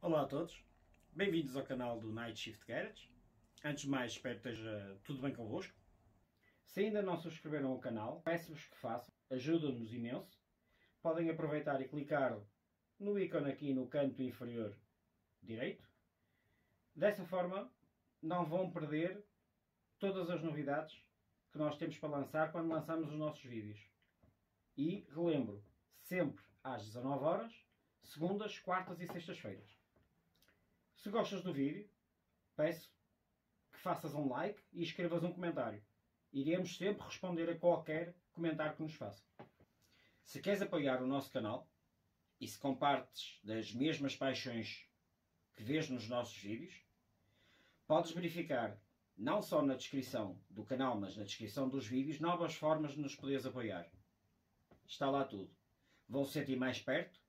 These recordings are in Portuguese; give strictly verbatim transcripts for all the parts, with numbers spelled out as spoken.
Olá a todos, bem-vindos ao canal do Night Shift Garage. Antes de mais, espero que esteja tudo bem convosco. Se ainda não subscreveram o canal, peço-vos que façam, ajuda-nos imenso. Podem aproveitar e clicar no ícone aqui no canto inferior direito. Dessa forma, não vão perder todas as novidades que nós temos para lançar quando lançamos os nossos vídeos. E relembro, sempre às dezanove horas, segundas, quartas e sextas-feiras. Se gostas do vídeo, peço que faças um like e escrevas um comentário. Iremos sempre responder a qualquer comentário que nos faça. Se queres apoiar o nosso canal e se compartes das mesmas paixões que vês nos nossos vídeos, podes verificar, não só na descrição do canal, mas na descrição dos vídeos, novas formas de nos poderes apoiar. Está lá tudo. Vão-se sentir mais perto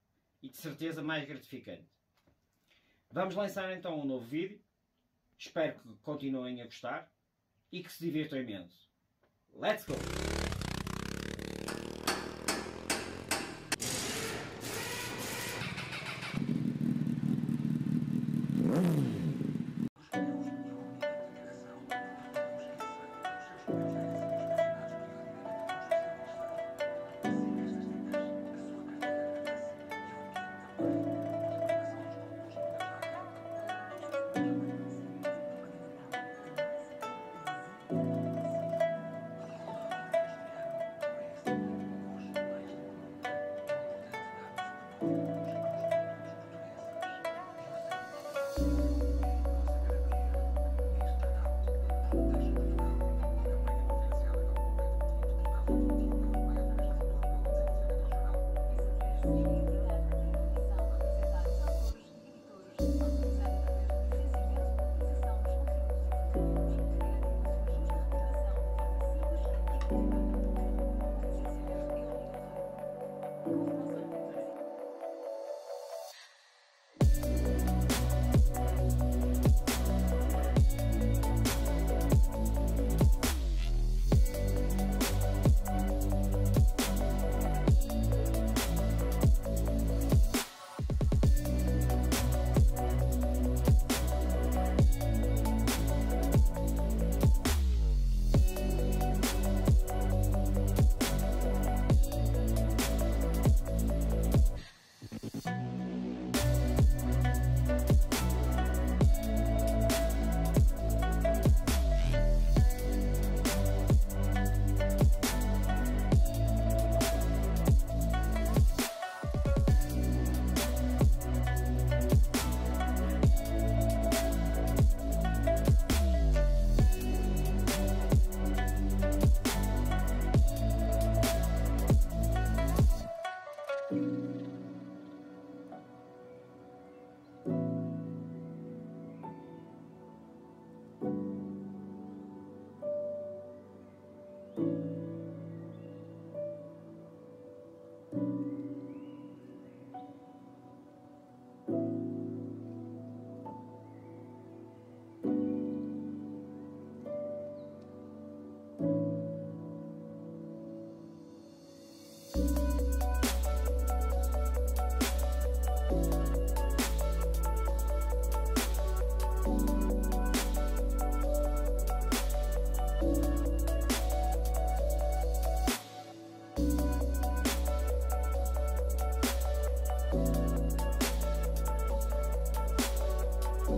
e, de certeza, mais gratificante. Vamos lançar então um novo vídeo. Espero que continuem a gostar e que se divirtam imenso. Let's go!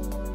Oh,